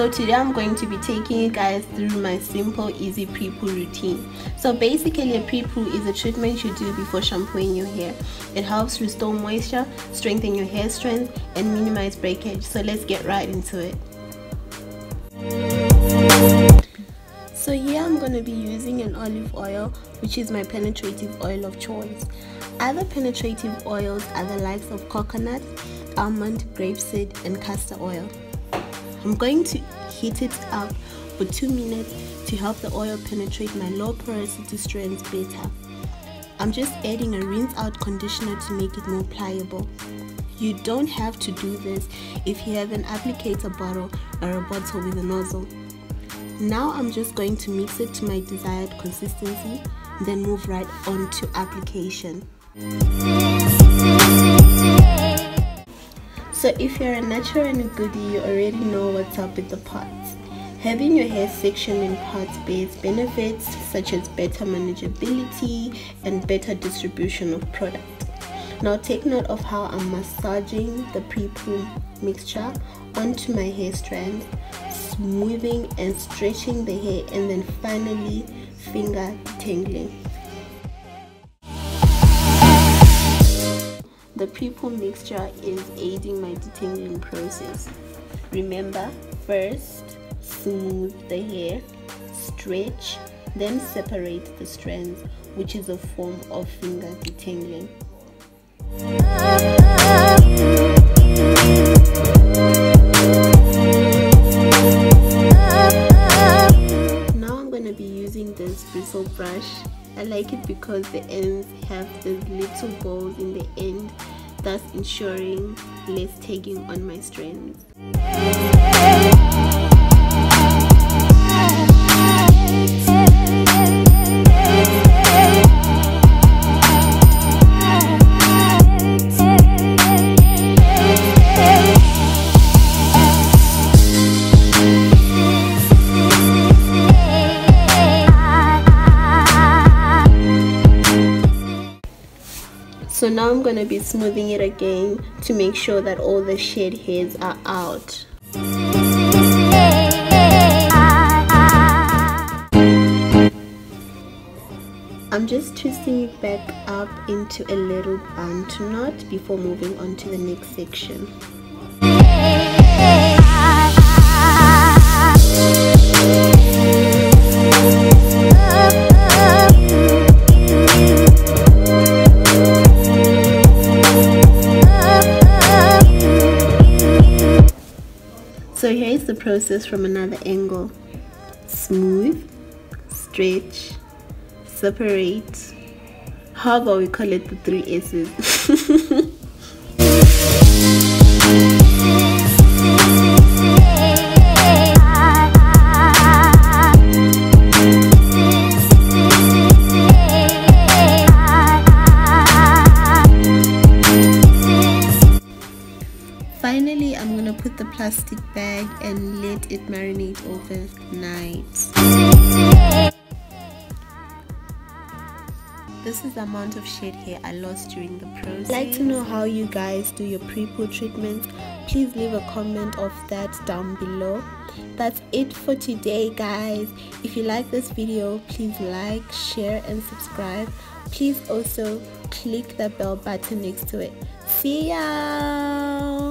So today I'm going to be taking you guys through my simple easy pre-poo routine. So basically a pre-poo is a treatment you do before shampooing your hair. It helps restore moisture, strengthen your hair strands and minimize breakage. So let's get right into it. So here I'm going to be using an olive oil, which is my penetrative oil of choice. Other penetrative oils are the likes of coconut, almond, grapeseed and castor oil. I'm going to heat it up for 2 minutes to help the oil penetrate my low porosity strands better. I'm just adding a rinse out conditioner to make it more pliable. You don't have to do this if you have an applicator bottle or a bottle with a nozzle. Now I'm just going to mix it to my desired consistency, then move right on to application. So if you're a natural and a goodie, you already know what's up with the parts. Having your hair sectioned in parts bears benefits such as better manageability and better distribution of product. Now take note of how I'm massaging the pre-poo mixture onto my hair strand, smoothing and stretching the hair, and then finally finger detangling. The pre-poo mixture is aiding my detangling process. Remember, first smooth the hair, stretch, then separate the strands, which is a form of finger detangling. Now I'm going to be using this bristle brush. I like it because the ends have these little balls in the end, thus ensuring less tagging on my strands. So now I'm going to be smoothing it again to make sure that all the shed hairs are out. I'm just twisting it back up into a little bun to knot before moving on to the next section. So here is the process from another angle. Smooth, stretch, separate. How about we call it the 3 S's? Finally, I'm going to put the plastic bag and let it marinate overnight. This is the amount of shed hair I lost during the process. I'd like to know how you guys do your pre-poo treatments. Please leave a comment of that down below. That's it for today, guys. If you like this video, please like, share and subscribe. Please also click the bell button next to it. See ya!